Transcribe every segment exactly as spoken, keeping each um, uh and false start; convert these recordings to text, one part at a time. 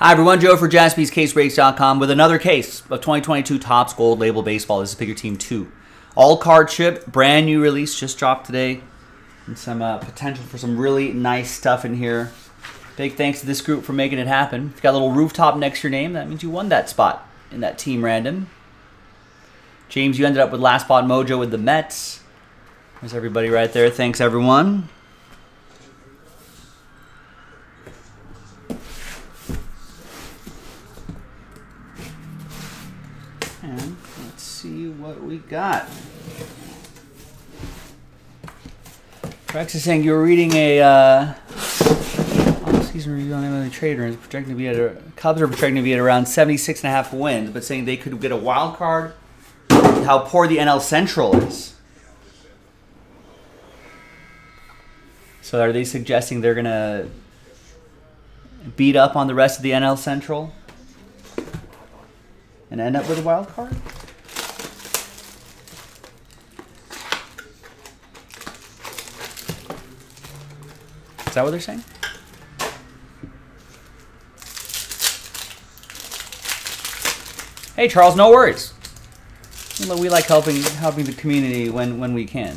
Hi everyone, Joe for Jaspys Case Breaks dot com with another case of twenty twenty-two Topps Gold Label Baseball. This is Pick Your Team two. All card chip, brand new release, just dropped today. And some uh, potential for some really nice stuff in here. Big thanks to this group for making it happen. If you've got a little rooftop next to your name, that means you won that spot in that team random. James, you ended up with Last Spot Mojo with the Mets. There's everybody right there. Thanks everyone. And let's see what we got. Rex is saying you were reading a uh, season review on M L B Trader and projecting to be at a, Cubs are projecting to be at around seventy-six and a half wins, but saying they could get a wild card. How poor the N L Central is. So are they suggesting they're gonna beat up on the rest of the N L Central and end up with a wild card? Is that what they're saying? Hey Charles, no worries. We like helping helping the community when, when we can.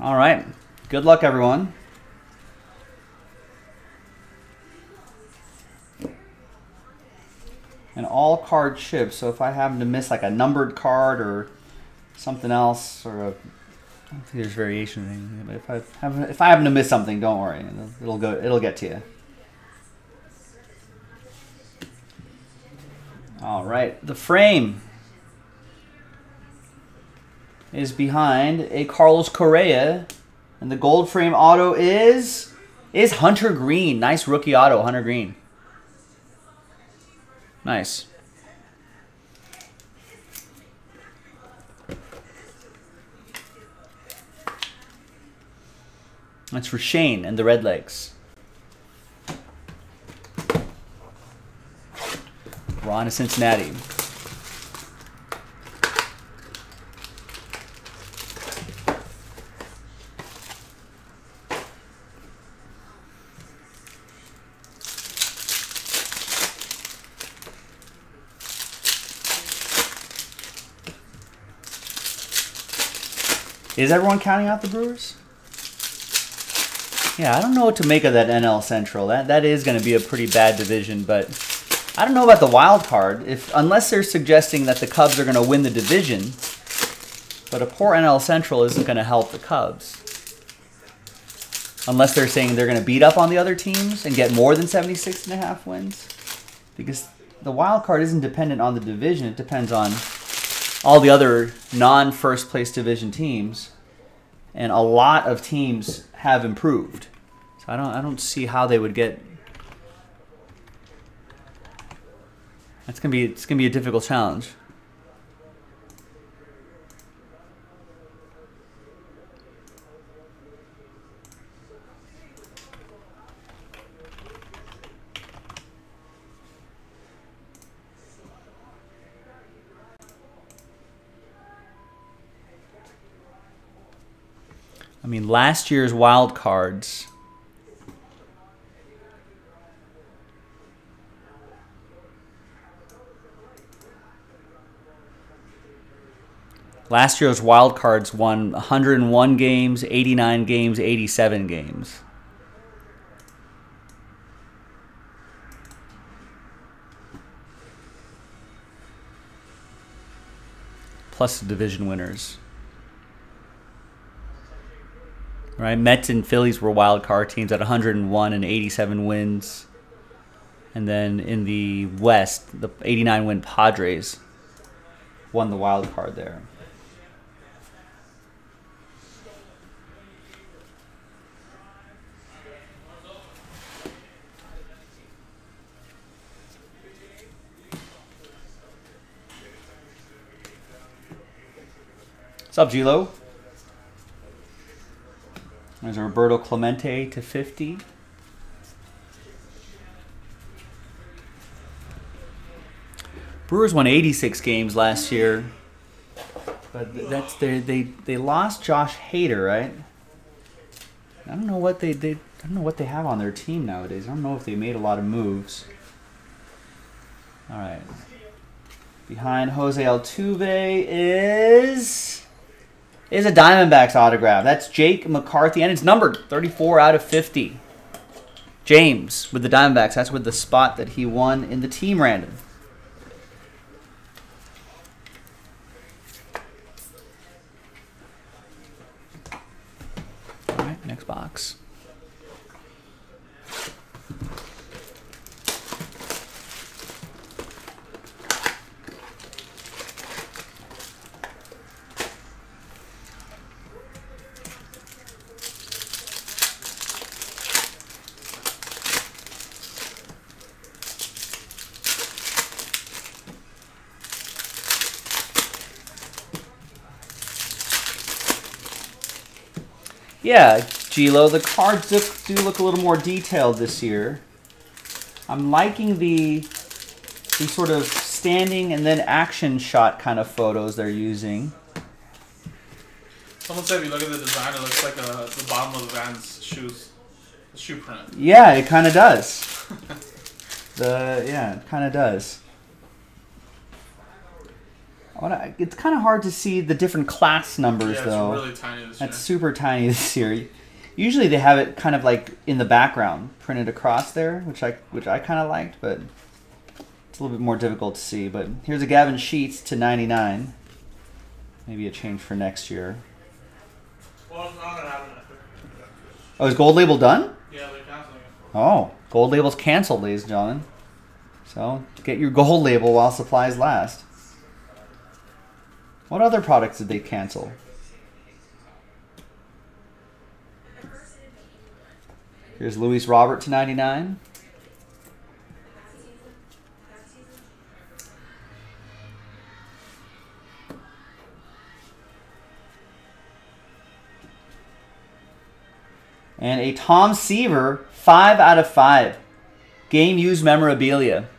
All right. Good luck, everyone. An all-card chip, so if I happen to miss like a numbered card or something else, or a, I don't think there's variation in anything, but if I happen, if I happen to miss something, don't worry, it'll, it'll go, it'll get to you. All right, the frame is behind a Carlos Correa, and the gold frame auto is is Hunter Green. Nice rookie auto, Hunter Green. Nice. That's for Shane and the Red Legs. Ron of Cincinnati. Is everyone counting out the Brewers? Yeah, I don't know what to make of that N L Central. That that is going to be a pretty bad division, but I don't know about the wild card. If unless they're suggesting that the Cubs are going to win the division, but a poor N L Central isn't going to help the Cubs. Unless they're saying they're going to beat up on the other teams and get more than seventy-six and a half wins, because the wild card isn't dependent on the division. It depends on all the other non-first place division teams, and a lot of teams have improved. So I don't, I don't see how they would get. That's gonna be, it's gonna be a difficult challenge. I mean, last year's wild cards Last year's wild cards won one hundred and one games, eighty-nine games, eighty-seven games. Plus the division winners. Right, Mets and Phillies were wild card teams at one hundred and one and eighty-seven wins, and then in the West, the eighty-nine win Padres won the wild card there. What's up, G-Lo? There's a Roberto Clemente to fifty. Brewers won eighty-six games last year, but that's they they they lost Josh Hader, right? I don't know what they did. I don't know what they have on their team nowadays. I don't know if they made a lot of moves. All right. Behind Jose Altuve is is a Diamondbacks autograph. That's Jake McCarthy, and it's numbered thirty-four out of fifty. James with the Diamondbacks. That's with the spot that he won in the team random. All right, next box. Yeah, G-Lo, the cards do, do look a little more detailed this year. I'm liking the, the sort of standing and then action shot kind of photos they're using. Someone said if you look at the design, it looks like a, the bottom of Van's shoes, the shoe print. Yeah, it kind of does. the Yeah, it kind of does. It's kind of hard to see the different class numbers, yeah, though. It's really tiny this year. That's super tiny this year. Usually they have it kind of like in the background, printed across there, which I which I kind of liked, but it's a little bit more difficult to see. But here's a Gavin Sheets to ninety-nine. Maybe a change for next year. Well, it's not gonna happen. Oh, is Gold Label done? Yeah, they're canceling it. Oh, Gold Label's canceled, ladies and gentlemen. So get your Gold Label while supplies last. What other products did they cancel? Here's Luis Robert to ninety-nine. And a Tom Seaver, five out of five. Game used memorabilia.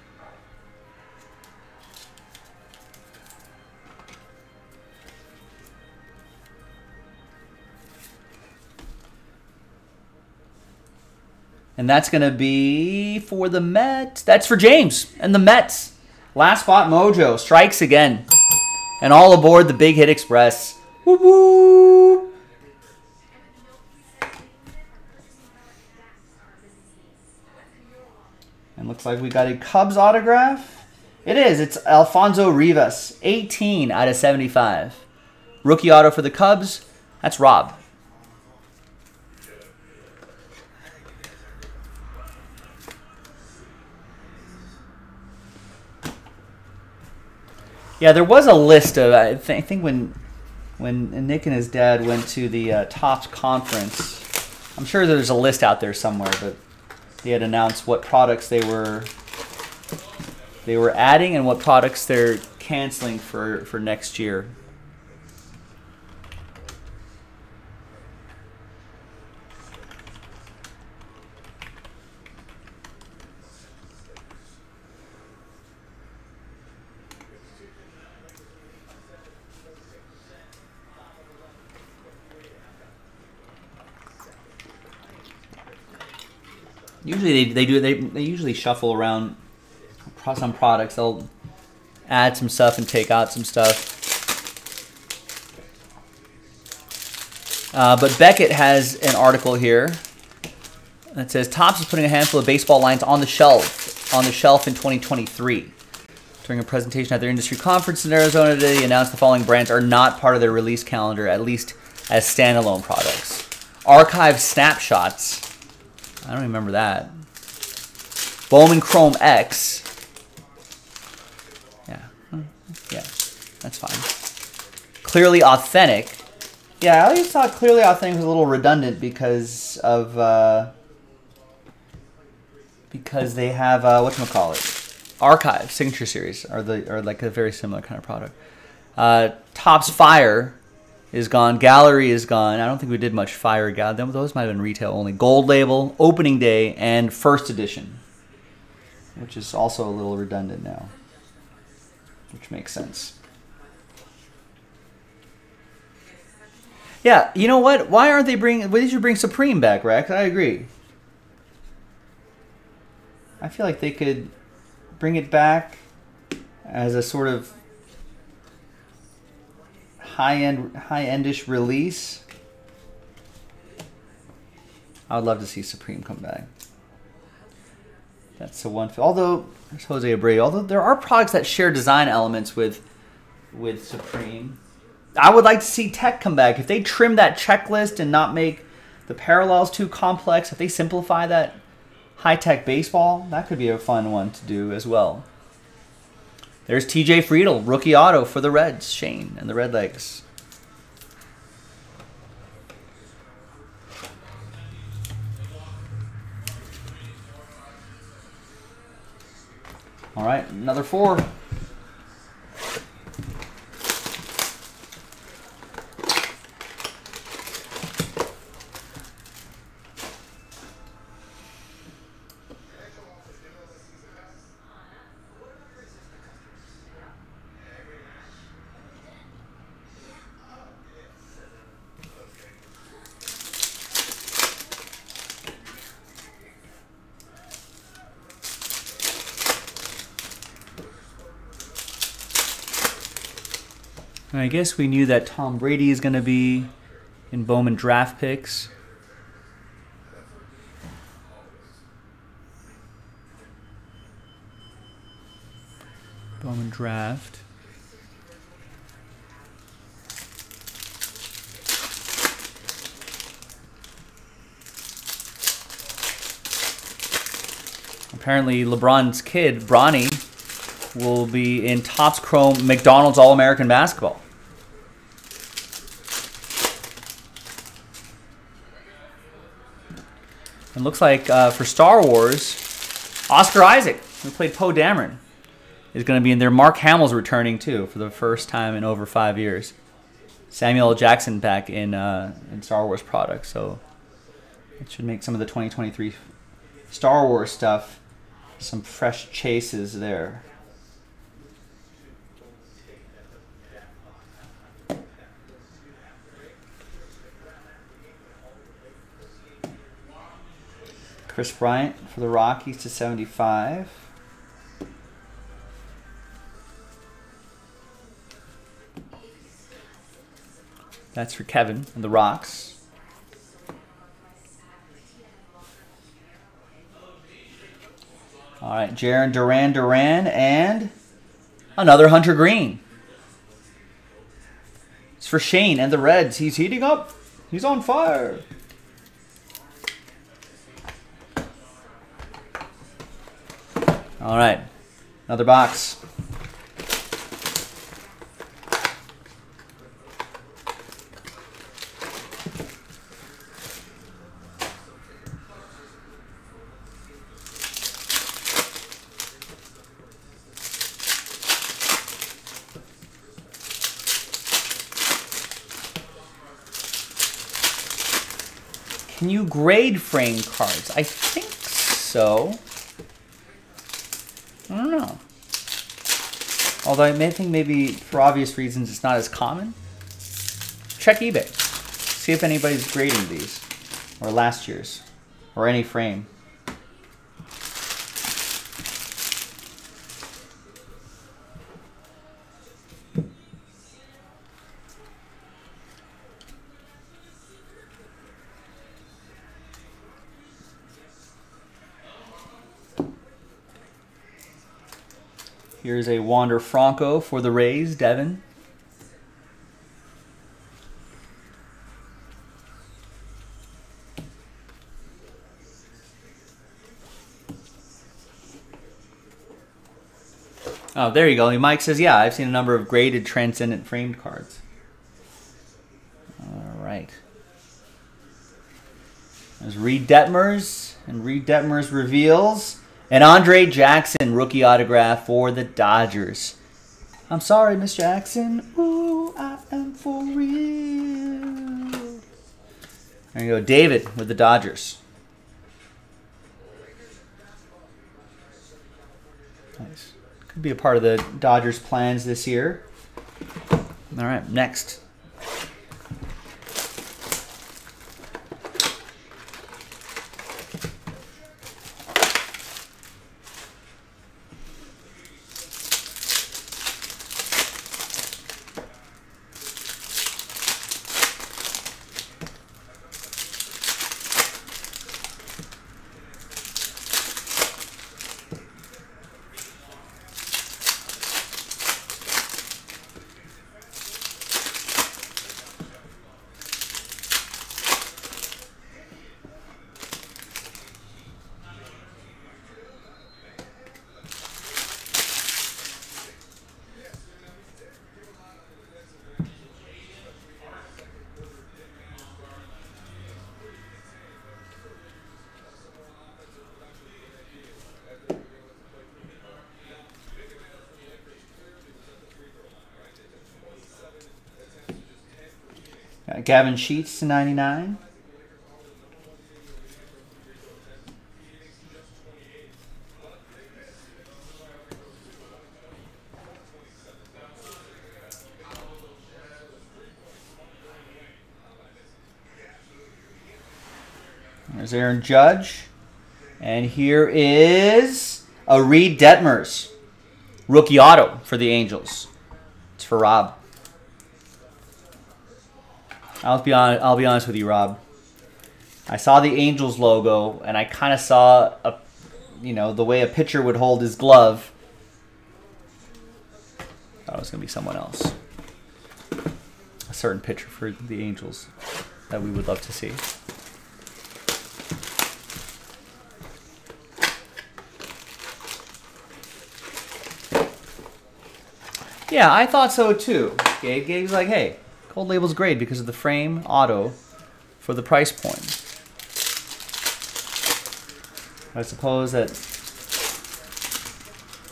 And that's going to be for the Mets. That's for James and the Mets. Last Spot Mojo strikes again. And all aboard the Big Hit Express. Woo woo! And looks like we got a Cubs autograph. It is. It's Alfonso Rivas. eighteen out of seventy-five. Rookie auto for the Cubs. That's Rob. Yeah, there was a list of, I, th I think when when Nick and his dad went to the uh, Topps conference, I'm sure there's a list out there somewhere, but they had announced what products they were they were adding and what products they're canceling for, for next year. Usually they, they do they they usually shuffle around some products. They'll add some stuff and take out some stuff. Uh, but Beckett has an article here that says Topps is putting a handful of baseball lines on the shelf on the shelf in twenty twenty-three. During a presentation at their industry conference in Arizona today, they announced the following brands are not part of their release calendar, at least as standalone products. Archive snapshots. I don't remember that. Bowman Chrome X. Yeah. Yeah. That's fine. Clearly Authentic. Yeah, I always thought Clearly Authentic was a little redundant because of, uh, because they have, uh, whatchamacallit? Archive, Signature Series, are, the, are like a very similar kind of product. Uh, Topps Fire, is gone. Gallery is gone. I don't think we did much Fire. God, those might have been retail only. Gold Label, Opening Day, and First Edition, which is also a little redundant now, which makes sense. Yeah, you know what? Why aren't they bringing... Well, they should bring Supreme back, Rex. I agree. I feel like they could bring it back as a sort of high-end, high-endish release. I would love to see Supreme come back. That's the one. Although, there's Jose Abreu. Although there are products that share design elements with, with Supreme. I would like to see Tech come back. If they trim that checklist and not make the parallels too complex, if they simplify that high-tech baseball, that could be a fun one to do as well. There's T J Friedel, rookie auto for the Reds, Shane, and the Redlegs. All right, another four. I guess we knew that Tom Brady is going to be in Bowman Draft Picks. Bowman Draft. Apparently LeBron's kid, Bronny, will be in Topps Chrome McDonald's All-American Basketball. And looks like uh, for Star Wars, Oscar Isaac, who played Poe Dameron, is going to be in there. Mark Hamill's returning, too, for the first time in over five years. Samuel L. Jackson back in, uh, in Star Wars products. So it should make some of the twenty twenty-three Star Wars stuff some fresh chases there. Chris Bryant for the Rockies to seventy-five. That's for Kevin and the Rocks. All right, Jarren Duran Duran and another Hunter Green. It's for Shane and the Reds. He's heating up. He's on fire. All right, another box. Can you grade frame cards? I think so. I don't know. Although I may think maybe for obvious reasons it's not as common. Check eBay. See if anybody's grading these. Or last year's. Or any frame. Here's a Wander Franco for the Rays, Devin. Oh, there you go. Mike says, yeah, I've seen a number of graded transcendent framed cards. All right. There's Reed Detmers and Reed Detmers reveals. And Andre Jackson, rookie autograph for the Dodgers. I'm sorry, Miss Jackson. Ooh, I am for real. There you go, David with the Dodgers. Nice. Could be a part of the Dodgers' plans this year. All right, next. Gavin Sheets to ninety-nine. There's Aaron Judge. And here is a Reed Detmers. Rookie auto for the Angels. It's for Rob. I'll be honest, I'll be honest with you, Rob. I saw the Angels logo, and I kind of saw a, you know, the way a pitcher would hold his glove. Thought it was gonna be someone else, a certain pitcher for the Angels that we would love to see. Yeah, I thought so too. Gabe, Gabe's like, hey. Gold label's great because of the frame auto for the price point. I suppose that I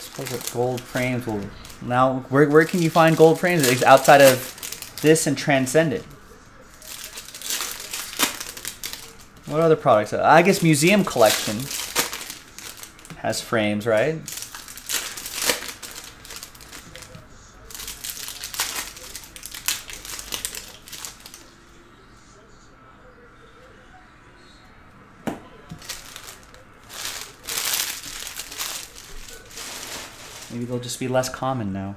suppose that gold frames will now. Where where can you find gold frames? It's outside of this and Transcendent. What other products? I guess Museum Collection has frames, right? Maybe they'll just be less common now.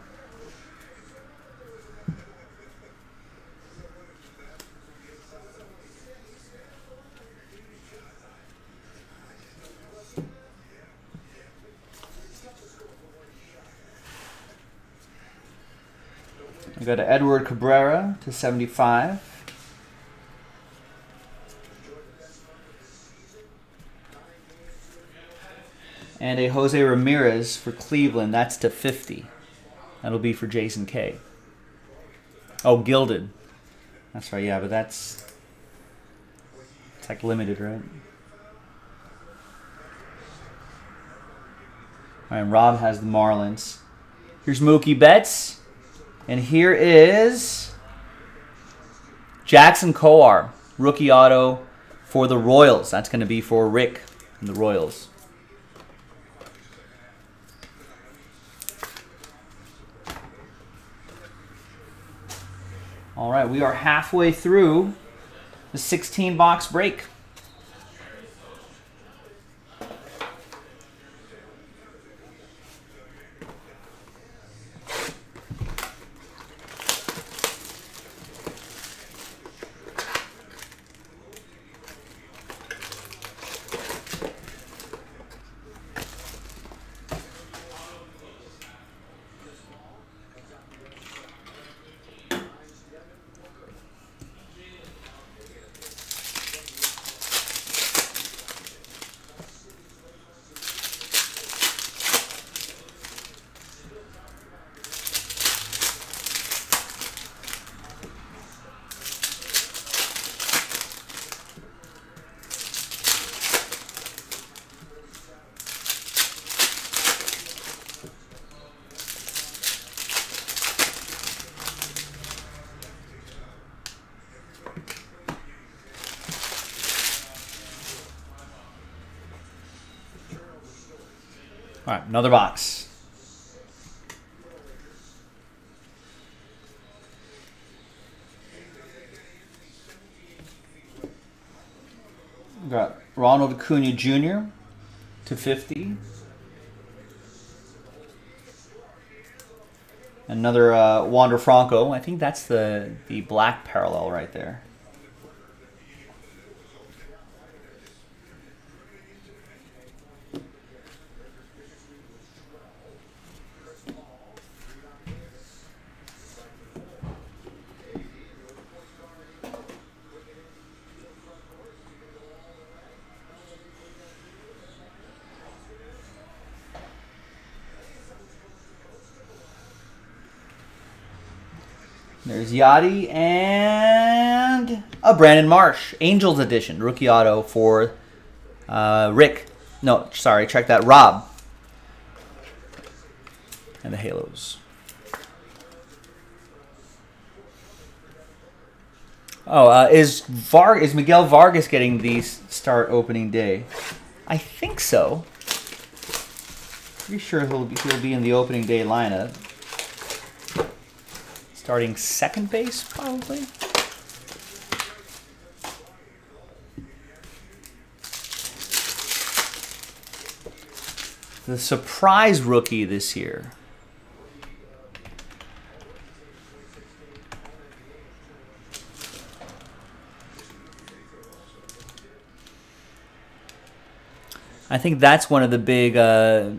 We got Edward Cabrera to seventy-five. And a Jose Ramirez for Cleveland. That's to fifty. That'll be for Jason K. Oh, Gilded. That's right, yeah, but that's... It's like limited, right? All right, Rob has the Marlins. Here's Mookie Betts. And here is... Jackson Kowar. Rookie auto for the Royals. That's going to be for Rick and the Royals. All right, we are halfway through the sixteen box break. All right, another box. We've got Ronald Acuna Junior to fifty. Another uh, Wander Franco. I think that's the, the black parallel right there. There's Yachty and a Brandon Marsh, Angels edition, rookie auto for uh, Rick. No, sorry, check that, Rob. And the Halos. Oh, uh, is Var is Miguel Vargas getting the start opening day? I think so. Pretty sure he'll be, he'll be in the opening day lineup. Starting second base, probably. The surprise rookie this year. I think that's one of the big, uh,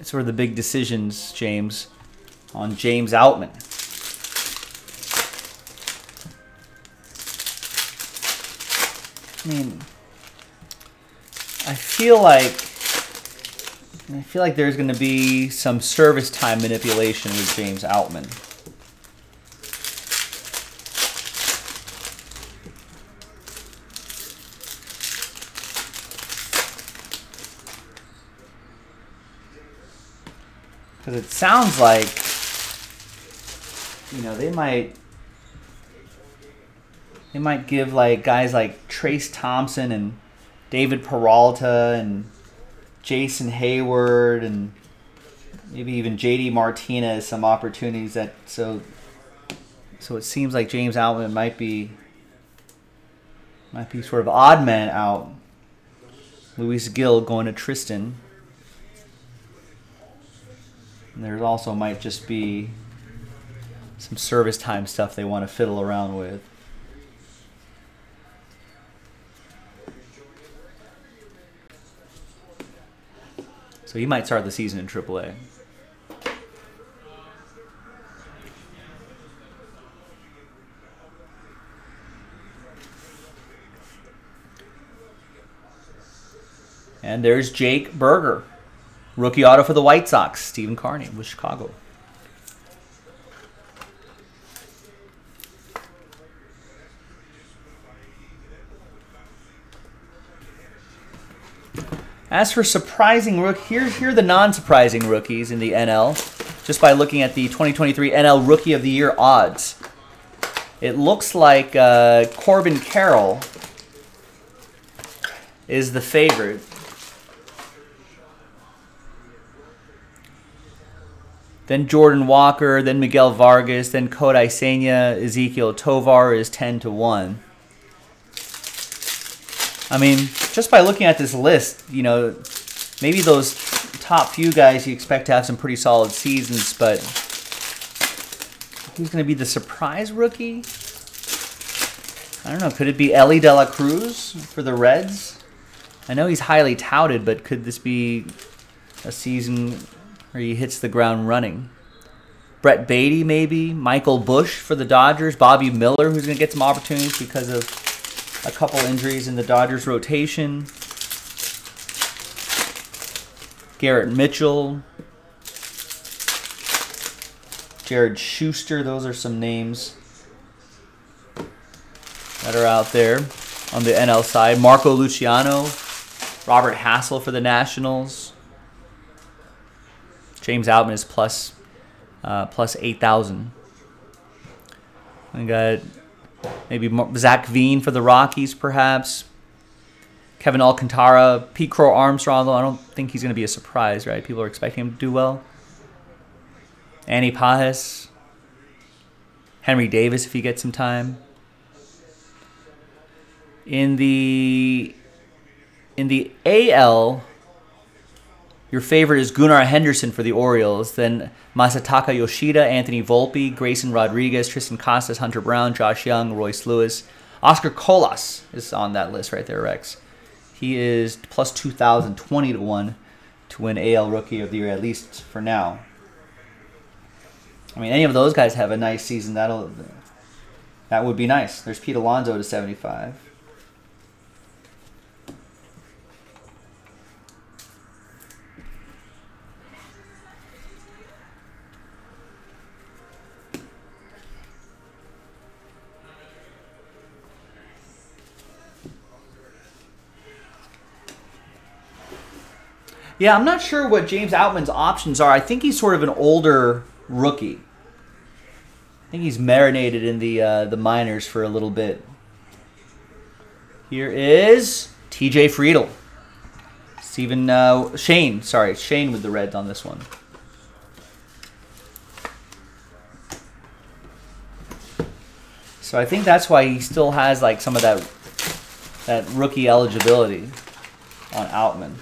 sort of the big decisions, James. On James Outman. I mean, I feel like I feel like there's going to be some service time manipulation with James Outman. Because it sounds like You know, they might they might give like guys like Trace Thompson and David Peralta and Jason Hayward and maybe even J D Martinez some opportunities that so so it seems like James Outman might be might be sort of odd man out. Luis Gil going to Tristan. And there's also might just be some service time stuff they want to fiddle around with. So he might start the season in triple A. And there's Jake Berger. Rookie auto for the White Sox. Stephen Carney with Chicago. As for surprising rook, here, here are the non-surprising rookies in the N L, just by looking at the twenty twenty-three N L Rookie of the Year odds. It looks like uh, Corbin Carroll is the favorite. Then Jordan Walker, then Miguel Vargas, then Kodai Senya, Ezekiel Tovar is ten to one. I mean, just by looking at this list, you know, maybe those top few guys you expect to have some pretty solid seasons, but who's going to be the surprise rookie? I don't know. Could it be Elly De La Cruz for the Reds? I know he's highly touted, but could this be a season where he hits the ground running? Brett Beatty, maybe. Michael Bush for the Dodgers. Bobby Miller, who's going to get some opportunities because of a couple injuries in the Dodgers rotation. Garrett Mitchell. Jared Schuster. Those are some names that are out there on the N L side. Marco Luciano. Robert Hassel for the Nationals. James Outman is plus, uh, plus eight thousand. We got maybe Zach Veen for the Rockies, perhaps. Kevin Alcantara, Pete Crow Armstrong, though I don't think he's going to be a surprise, right? People are expecting him to do well. Annie Pajas. Henry Davis, if he gets some time. In the in the A L, your favorite is Gunnar Henderson for the Orioles. Then Masataka Yoshida, Anthony Volpe, Grayson Rodriguez, Tristan Casas, Hunter Brown, Josh Young, Royce Lewis. Oscar Colas is on that list right there, Rex. He is plus two thousand, twenty to one to win A L Rookie of the Year, at least for now. I mean, any of those guys have a nice season. That'll, that would be nice. There's Pete Alonso to seventy-five. Yeah, I'm not sure what James Outman's options are. I think he's sort of an older rookie. I think he's marinated in the uh, the minors for a little bit. Here is T J Friedel. Stephen uh, Shane, sorry, Shane with the Reds on this one. So I think that's why he still has like some of that that rookie eligibility on Outman.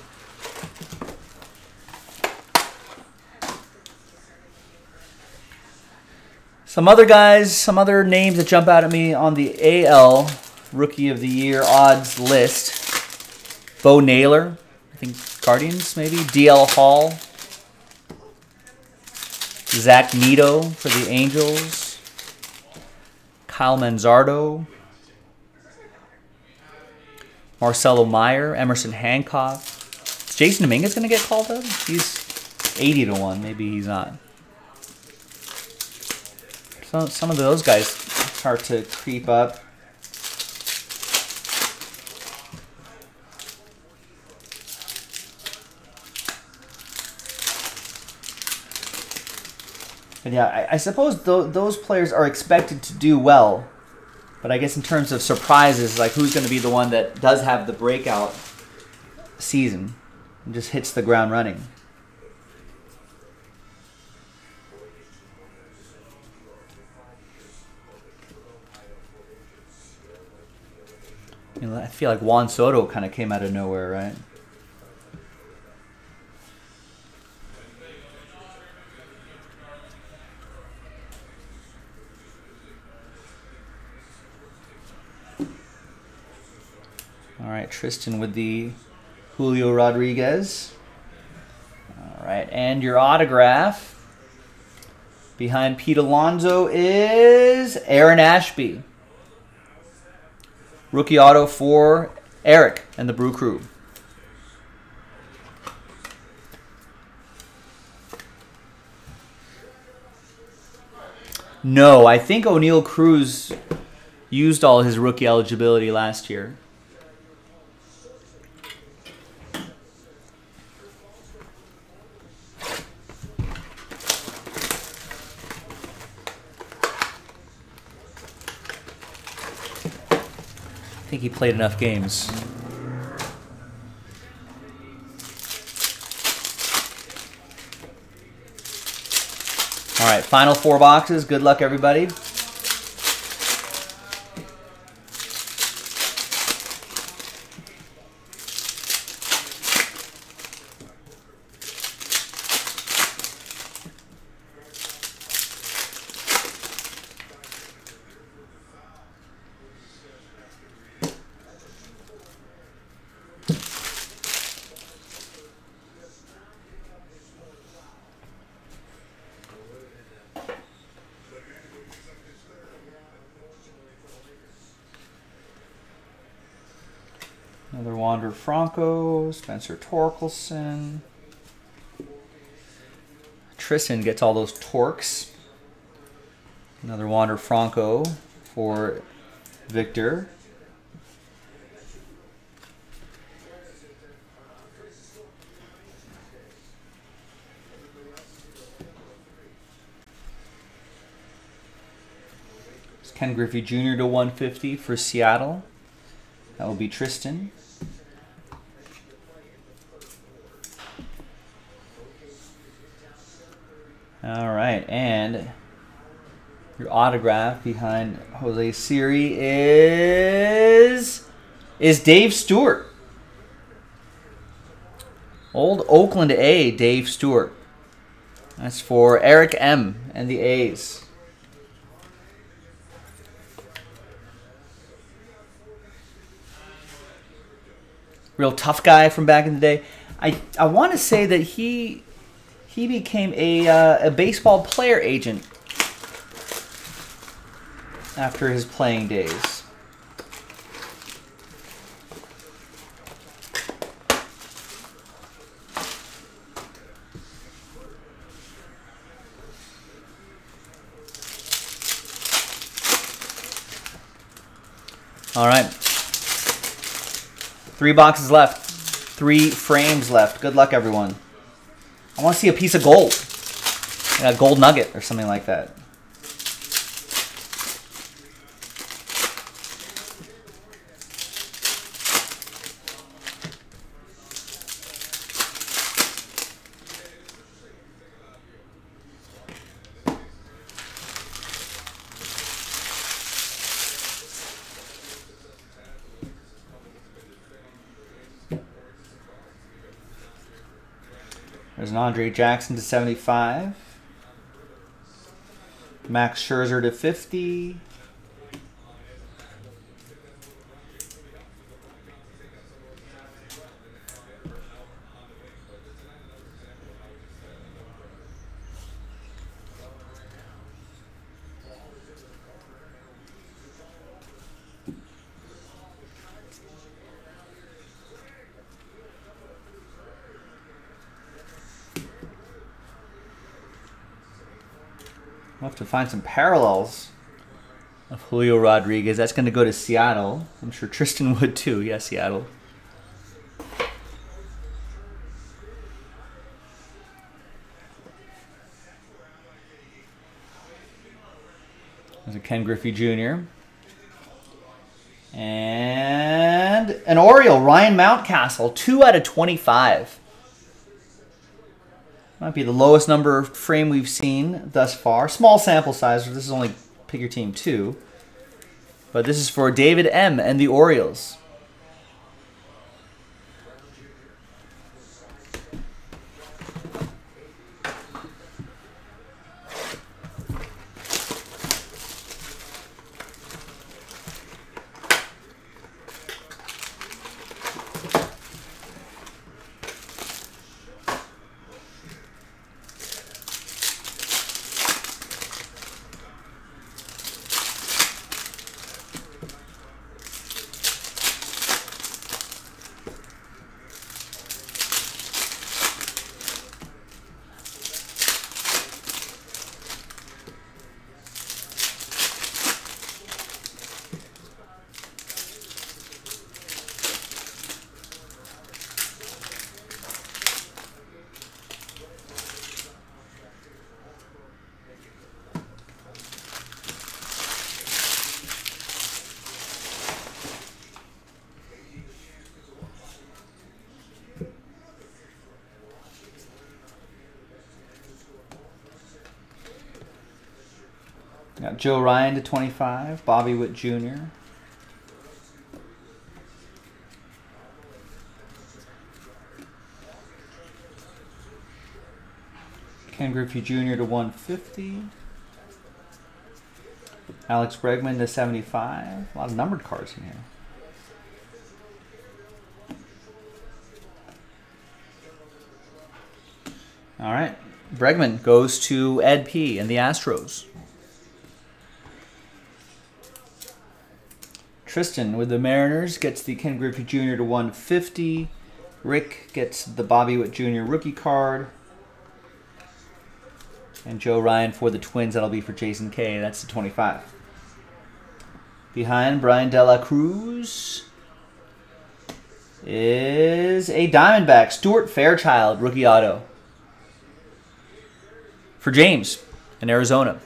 Some other guys, some other names that jump out at me on the A L Rookie of the Year odds list. Bo Naylor, I think Guardians maybe. D L Hall. Zach Neto for the Angels. Kyle Manzardo. Marcelo Meyer. Emerson Hancock. Is Jason Dominguez going to get called up? He's eighty to one. Maybe he's not. So some of those guys start to creep up. But yeah, I, I suppose th those players are expected to do well. But I guess in terms of surprises, like who's going to be the one that does have the breakout season and just hits the ground running? I feel like Juan Soto kind of came out of nowhere, right? All right, Tristan with the Julio Rodriguez. All right, and your autograph behind Pete Alonso is Aaron Ashby. Rookie auto for Eric and the Brew Crew. No, I think O'Neal Cruz used all his rookie eligibility last year. I think he played enough games. All right, final four boxes. Good luck, everybody. Another Wander Franco, Spencer Torkelson. Tristan gets all those torques. Another Wander Franco for Victor. It's Ken Griffey Junior to one fifty for Seattle. That will be Tristan. All right, and your autograph behind Jose Siri is is Dave Stewart. Old Oakland A, Dave Stewart. That's for Eric M. and the A's. Real tough guy from back in the day. I, I want to say that he... He became a, uh, a baseball player agent after his playing days. All right. Three boxes left. Three frames left. Good luck, everyone. I want to see a piece of gold, like a gold nugget or something like that. There's an Andre Jackson to seventy-five. Max Scherzer to fifty. We'll have to find some parallels of Julio Rodriguez. That's going to go to Seattle. I'm sure Tristan would too. Yeah, Seattle. There's a Ken Griffey Junior And an Oriole, Ryan Mountcastle, two out of twenty-five. Might be the lowest number of frame we've seen thus far. Small sample size. This is only Pick Your Team two. But this is for David M. and the Orioles. Got Joe Ryan to twenty-five, Bobby Witt Junior Ken Griffey Junior to one fifty. Alex Bregman to seventy-five. A lot of numbered cards in here. All right. Bregman goes to Ed P. and the Astros. Tristan with the Mariners gets the Ken Griffey Junior to one fifty. Rick gets the Bobby Witt Junior rookie card. And Joe Ryan for the Twins. That'll be for Jason K. That's the twenty-five. Behind Brian De La Cruz is a Diamondback. Stuart Fairchild, rookie auto. For James in Arizona.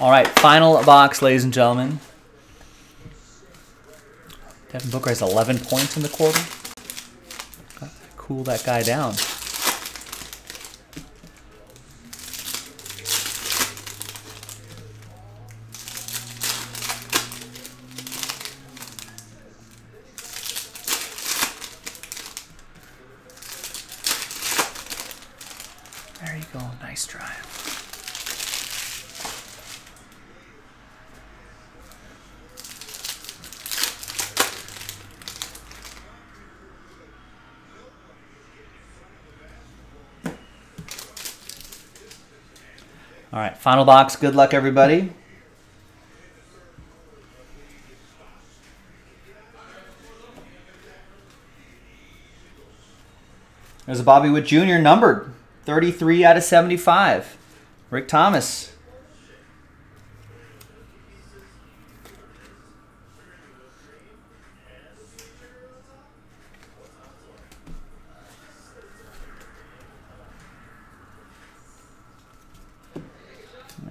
All right, final box, ladies and gentlemen. Devin Booker has eleven points in the quarter. Gotta cool that guy down. There you go, nice drive. All right, final box. Good luck, everybody. There's a Bobby Witt Junior numbered, thirty-three out of seventy-five. Rick Thomas.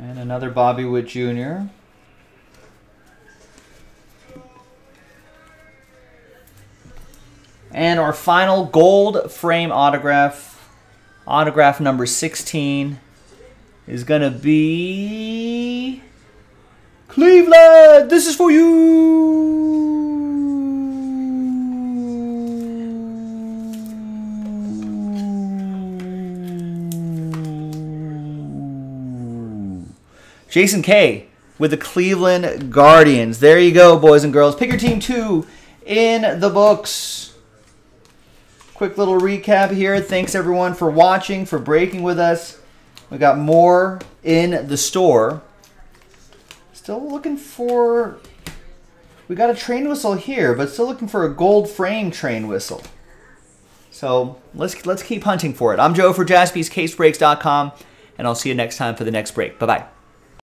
And another Bobby Witt Junior And our final gold frame autograph, autograph number sixteen, is going to be Cleveland. This is for you. Jason K with the Cleveland Guardians. There you go, boys and girls. Pick Your Team two in the books. Quick little recap here. Thanks, everyone, for watching, for breaking with us. We got more in the store. Still looking for... We got a train whistle here, but still looking for a gold frame train whistle. So let's, let's keep hunting for it. I'm Joe for Jaspys Case Breaks dot com, and I'll see you next time for the next break. Bye-bye.